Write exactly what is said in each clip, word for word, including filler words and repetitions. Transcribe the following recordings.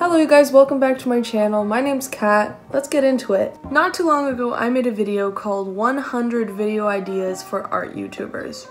Hello you guys, welcome back to my channel. My name's Kat. Let's get into it. Not too long ago, I made a video called one hundred Video Ideas for Art YouTubers.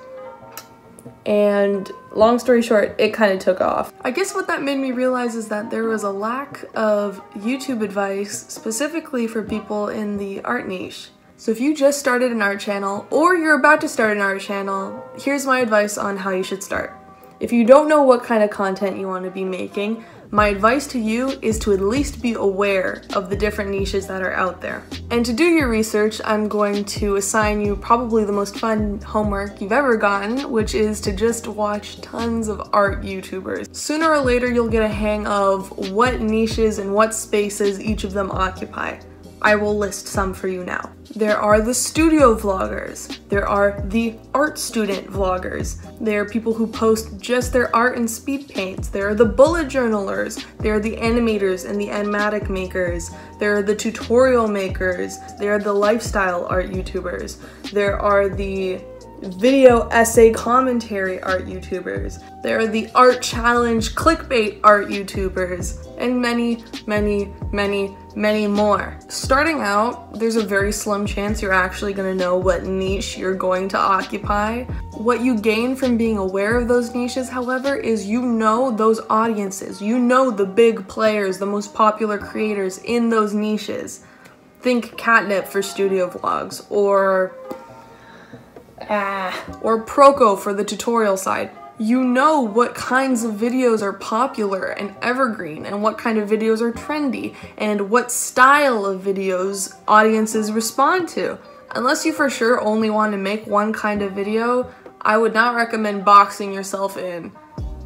And long story short, it kind of took off. I guess what that made me realize is that there was a lack of YouTube advice specifically for people in the art niche. So if you just started an art channel or you're about to start an art channel, here's my advice on how you should start. If you don't know what kind of content you want to be making, my advice to you is to at least be aware of the different niches that are out there. And to do your research, I'm going to assign you probably the most fun homework you've ever gotten, which is to just watch tons of art YouTubers. Sooner or later, you'll get a hang of what niches and what spaces each of them occupy. I will list some for you now. There are the studio vloggers. There are the art student vloggers. There are people who post just their art and speed paints. There are the bullet journalers. There are the animators and the animatic makers. There are the tutorial makers. There are the lifestyle art YouTubers. There are the video essay commentary art YouTubers. There are the art challenge clickbait art YouTubers, and many, many, many, many more. Starting out, there's a very slim chance you're actually gonna know what niche you're going to occupy. What you gain from being aware of those niches, however, is you know those audiences, you know the big players, the most popular creators in those niches. Think Catnip for studio vlogs, or Ah, or Proko for the tutorial side. You know what kinds of videos are popular and evergreen, and what kind of videos are trendy, and what style of videos audiences respond to. Unless you for sure only want to make one kind of video, I would not recommend boxing yourself in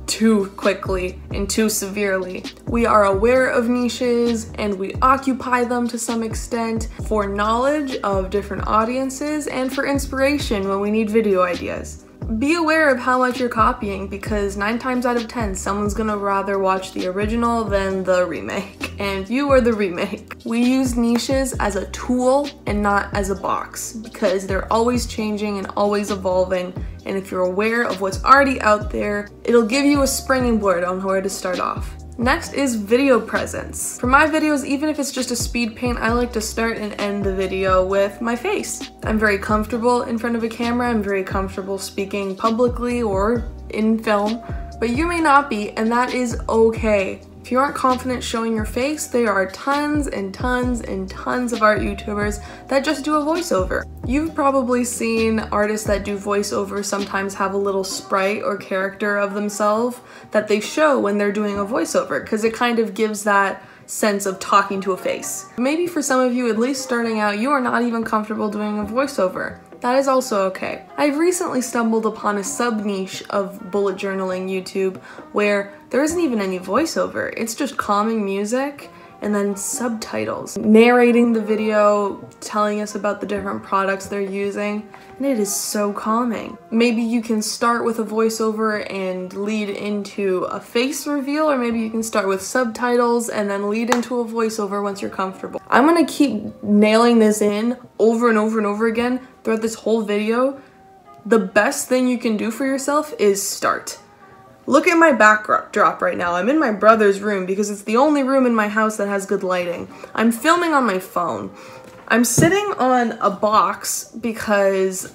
too quickly and too severely. We are aware of niches and we occupy them to some extent for knowledge of different audiences and for inspiration when we need video ideas. Be aware of how much you're copying, because nine times out of ten, someone's gonna rather watch the original than the remake, and you are the remake. We use niches as a tool and not as a box, because they're always changing and always evolving, and if you're aware of what's already out there, it'll give you a springing board on where to start off. Next is video presence. For my videos, even if it's just a speed paint, I like to start and end the video with my face. I'm very comfortable in front of a camera, I'm very comfortable speaking publicly or in film, but you may not be, and that is okay. If you aren't confident showing your face, there are tons and tons and tons of art YouTubers that just do a voiceover. You've probably seen artists that do voiceover sometimes have a little sprite or character of themselves that they show when they're doing a voiceover, because it kind of gives that sense of talking to a face. Maybe for some of you, at least starting out, you are not even comfortable doing a voiceover. That is also okay. I've recently stumbled upon a sub-niche of bullet journaling YouTube where there isn't even any voiceover. It's just calming music and then subtitles, narrating the video, telling us about the different products they're using, and it is so calming. Maybe you can start with a voiceover and lead into a face reveal, or maybe you can start with subtitles and then lead into a voiceover once you're comfortable. I'm gonna keep nailing this in over and over and over again throughout this whole video. The best thing you can do for yourself is start. Look at my backdrop right now. I'm in my brother's room because it's the only room in my house that has good lighting. I'm filming on my phone. I'm sitting on a box because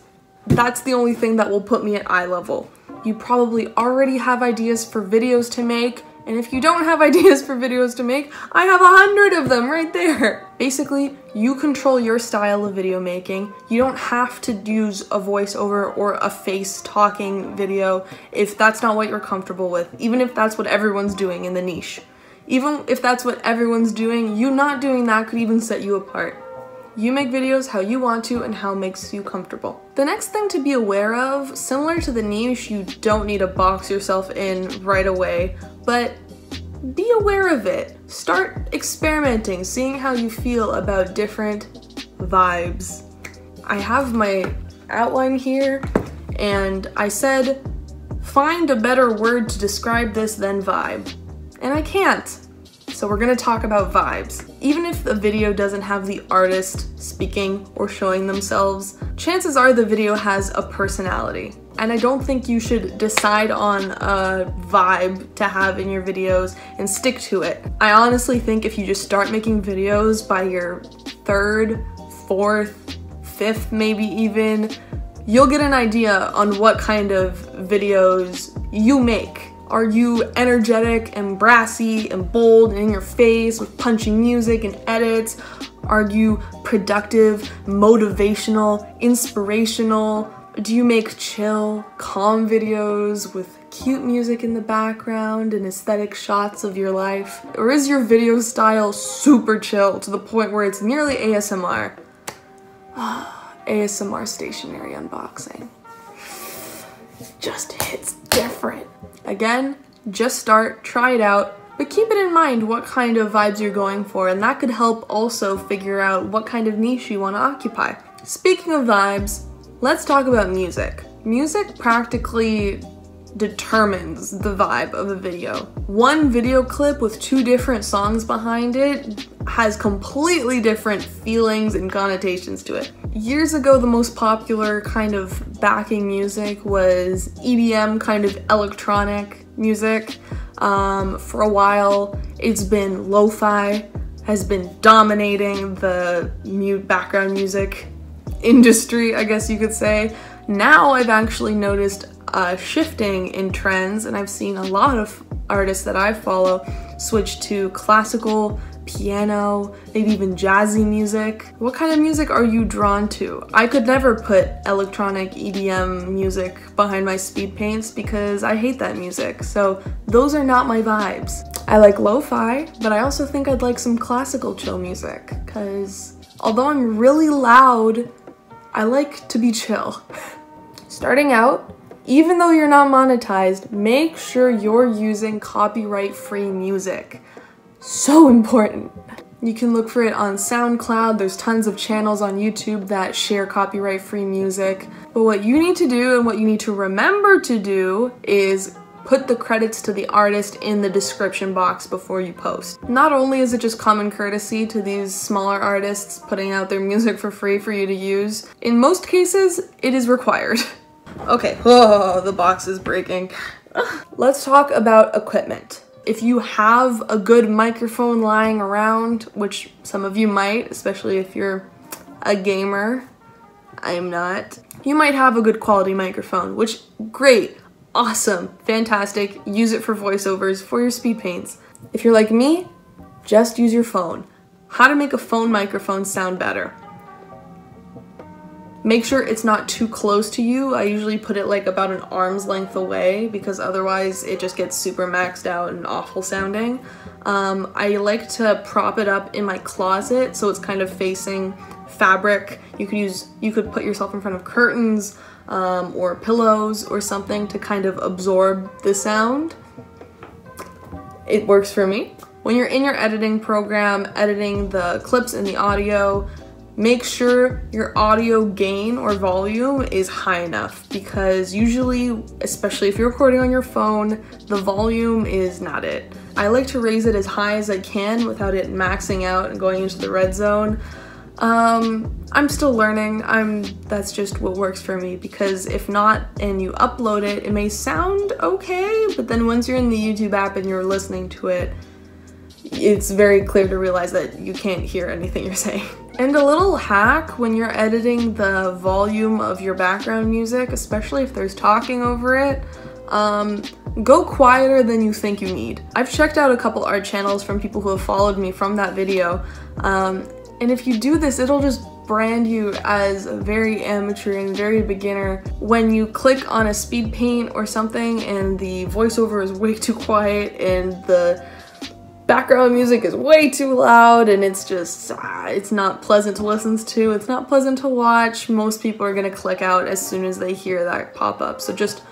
that's the only thing that will put me at eye level. You probably already have ideas for videos to make, and if you don't have ideas for videos to make, I have a hundred of them right there. Basically, you control your style of video making. You don't have to use a voiceover or a face talking video if that's not what you're comfortable with, even if that's what everyone's doing in the niche. Even if that's what everyone's doing, you not doing that could even set you apart. You make videos how you want to and how it makes you comfortable. The next thing to be aware of, similar to the niche, you don't need to box yourself in right away, but be aware of it. Start experimenting, seeing how you feel about different vibes. I have my outline here, and I said, find a better word to describe this than vibe, and I can't. So we're gonna talk about vibes. Even if the video doesn't have the artist speaking or showing themselves, chances are the video has a personality. and I don't think you should decide on a vibe to have in your videos and stick to it. I honestly think if you just start making videos by your third, fourth, fifth maybe even, you'll get an idea on what kind of videos you make. Are you energetic and brassy and bold and in your face with punching music and edits? Are you productive, motivational, inspirational? Do you make chill, calm videos with cute music in the background and aesthetic shots of your life? Or is your video style super chill to the point where it's nearly A S M R? A S M R stationery unboxing. Just hits different. Again, just start, try it out, but keep it in mind what kind of vibes you're going for, and that could help also figure out what kind of niche you want to occupy. Speaking of vibes, let's talk about music. Music practically determines the vibe of a video. One video clip with two different songs behind it has completely different feelings and connotations to it. Years ago, the most popular kind of backing music was E D M, kind of electronic music. Um, for a while, it's been lo-fi, has been dominating the mute background music industry, I guess you could say. Now I've actually noticed uh, shifting in trends, and I've seen a lot of artists that I follow switch to classical, piano, maybe even jazzy music. What kind of music are you drawn to? I could never put electronic E D M music behind my speed paints because I hate that music, so those are not my vibes. I like lo-fi, but I also think I'd like some classical chill music because although I'm really loud, I like to be chill. Starting out, even though you're not monetized, make sure you're using copyright-free music. So important. You can look for it on SoundCloud. There's tons of channels on YouTube that share copyright-free music. But what you need to do and what you need to remember to do is put the credits to the artist in the description box before you post. Not only is it just common courtesy to these smaller artists putting out their music for free for you to use, in most cases, it is required. Okay, oh, the box is breaking. Let's talk about equipment. If you have a good microphone lying around, which some of you might, especially if you're a gamer, I am not, you might have a good quality microphone, which great, awesome, fantastic, use it for voiceovers, for your speed paints. If you're like me, just use your phone. How to make a phone microphone sound better. Make sure it's not too close to you. I usually put it like about an arm's length away because otherwise it just gets super maxed out and awful sounding. Um, I like to prop it up in my closet so it's kind of facing fabric. You could use, you could put yourself in front of curtains um, or pillows or something to kind of absorb the sound. It works for me. When you're in your editing program, editing the clips and the audio, make sure your audio gain or volume is high enough because usually, especially if you're recording on your phone, the volume is not it. I like to raise it as high as I can without it maxing out and going into the red zone. Um, I'm still learning. I'm, that's just what works for me because if not and you upload it, it may sound okay, but then once you're in the YouTube app and you're listening to it, it's very clear to realize that you can't hear anything you're saying. And a little hack when you're editing the volume of your background music, especially if there's talking over it, um, go quieter than you think you need. I've checked out a couple art channels from people who have followed me from that video, um, and if you do this, it'll just brand you as very amateur and very beginner. When you click on a speed paint or something and the voiceover is way too quiet and the background music is way too loud and it's just, ah, it's not pleasant to listen to, it's not pleasant to watch. Most people are gonna click out as soon as they hear that pop up. So just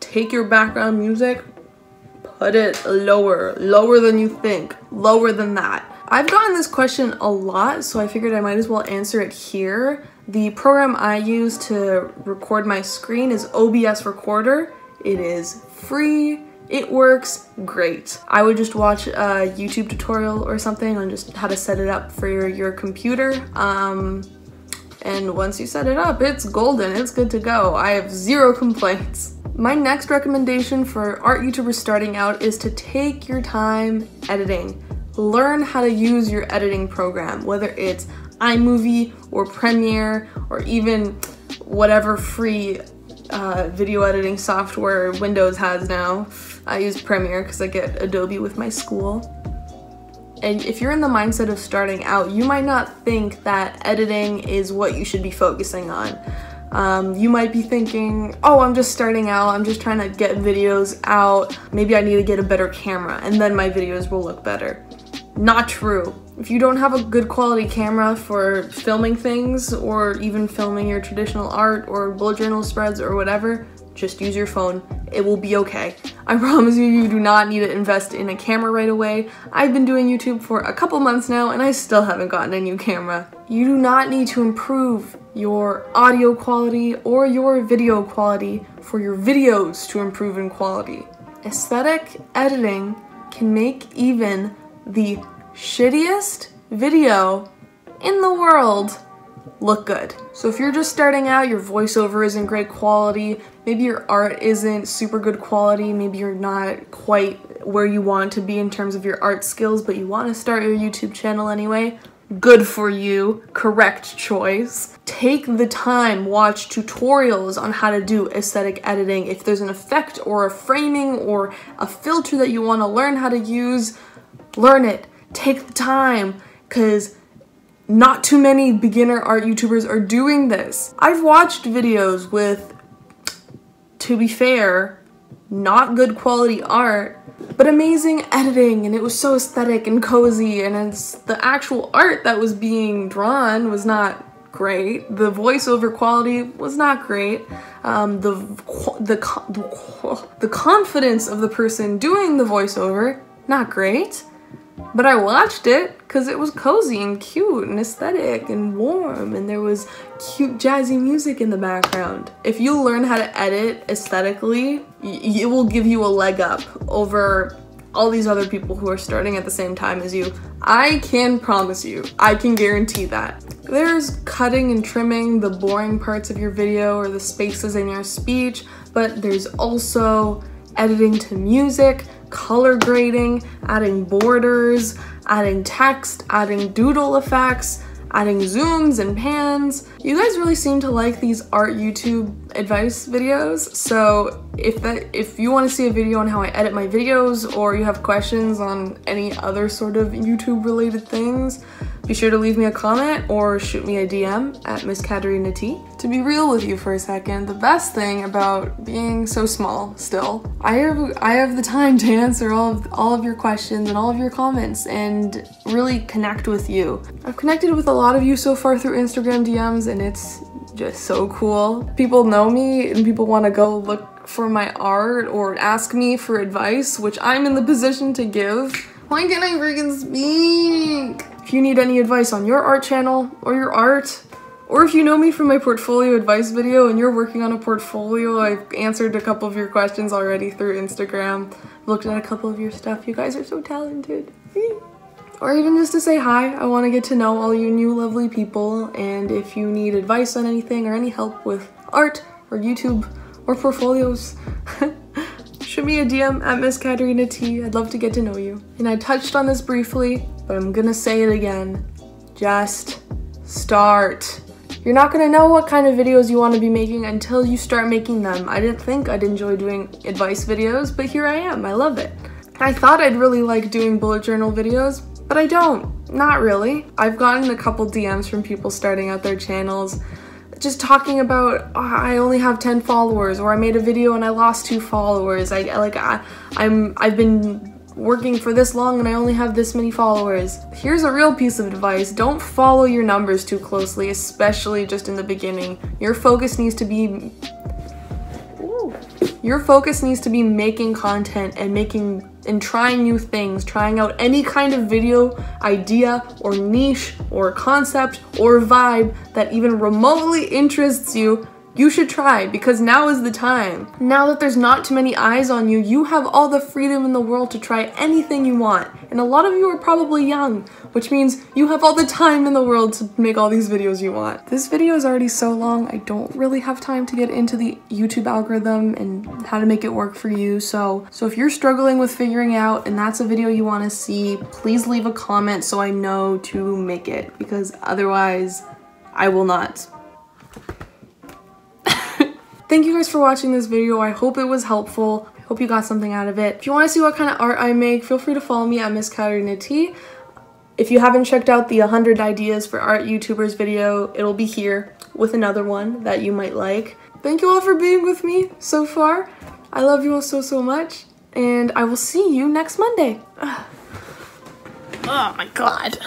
take your background music, put it lower, lower than you think, lower than that. I've gotten this question a lot, so I figured I might as well answer it here. The program I use to record my screen is O B S Recorder. It is free. It works great. I would just watch a YouTube tutorial or something on just how to set it up for your, your computer. Um, and once you set it up, it's golden, it's good to go. I have zero complaints. My next recommendation for art YouTubers starting out is to take your time editing. Learn how to use your editing program, whether it's iMovie or Premiere or even whatever free uh, video editing software Windows has now. I use Premiere because I get Adobe with my school. And if you're in the mindset of starting out, you might not think that editing is what you should be focusing on. Um, you might be thinking, oh, I'm just starting out, I'm just trying to get videos out, maybe I need to get a better camera and then my videos will look better. Not true. If you don't have a good quality camera for filming things or even filming your traditional art or bullet journal spreads or whatever, just use your phone. It will be okay. I promise you, you do not need to invest in a camera right away. I've been doing YouTube for a couple months now and I still haven't gotten a new camera. You do not need to improve your audio quality or your video quality for your videos to improve in quality. Aesthetic editing can make even the shittiest video in the world look good. So if you're just starting out, your voiceover isn't great quality, maybe your art isn't super good quality, maybe you're not quite where you want to be in terms of your art skills, but you want to start your YouTube channel anyway, good for you, correct choice. Take the time, watch tutorials on how to do aesthetic editing. If there's an effect or a framing or a filter that you want to learn how to use, learn it. Take the time, because not too many beginner art YouTubers are doing this. I've watched videos with, to be fair, not good quality art, but amazing editing, and it was so aesthetic and cozy, and it's the actual art that was being drawn was not great. The voiceover quality was not great. Um, the, the, the confidence of the person doing the voiceover, not great. But I watched it because it was cozy and cute and aesthetic and warm, and there was cute jazzy music in the background. If you learn how to edit aesthetically, it will give you a leg up over all these other people who are starting at the same time as you. I can promise you, I can guarantee that. There's cutting and trimming the boring parts of your video or the spaces in your speech, but there's also editing to music, color grading, adding borders, adding text, adding doodle effects, adding zooms and pans. You guys really seem to like these art YouTube advice videos, so if that if you want to see a video on how I edit my videos, or you have questions on any other sort of YouTube related things, be sure to leave me a comment or shoot me a D M at Miss Katerina T. To be real with you for a second, the best thing about being so small still, I have I have the time to answer all of, all of your questions and all of your comments and really connect with you. I've connected with a lot of you so far through Instagram D Ms, and it's just so cool. People know me and people want to go look for my art or ask me for advice, which I'm in the position to give. Why can't I freaking speak? If you need any advice on your art channel or your art, or if you know me from my portfolio advice video and you're working on a portfolio, I've answered a couple of your questions already through Instagram, looked at a couple of your stuff. You guys are so talented. Or even just to say hi, I want to get to know all you new lovely people, and if you need advice on anything or any help with art or YouTube or portfolios, shoot me a D M at Miss Katerina T. I'd love to get to know you. And I touched on this briefly, but I'm gonna say it again. Just start. You're not gonna know what kind of videos you wanna be making until you start making them. I didn't think I'd enjoy doing advice videos, but here I am, I love it. I thought I'd really like doing bullet journal videos, but I don't, not really. I've gotten a couple D Ms from people starting out their channels, just talking about, oh, I only have ten followers, or I made a video and I lost two followers. I like I, I'm I've been working for this long and I only have this many followers. Here's a real piece of advice: don't follow your numbers too closely, especially just in the beginning. Your focus needs to be Ooh. your focus needs to be making content and making and trying new things, trying out any kind of video idea or niche or concept or vibe that even remotely interests you. You should try, because now is the time. Now that there's not too many eyes on you, you have all the freedom in the world to try anything you want. And a lot of you are probably young, which means you have all the time in the world to make all these videos you want. This video is already so long, I don't really have time to get into the YouTube algorithm and how to make it work for you. So, so if you're struggling with figuring out and that's a video you want to see, please leave a comment so I know to make it, because otherwise I will not. Thank you guys for watching this video. I hope it was helpful. I hope you got something out of it. If you want to see what kind of art I make, feel free to follow me at Miss Katerina T. If you haven't checked out the one hundred Ideas for Art YouTubers video, it'll be here with another one that you might like. Thank you all for being with me so far. I love you all so, so much, and I will see you next Monday. Ugh. Oh my god.